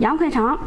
羊块肠。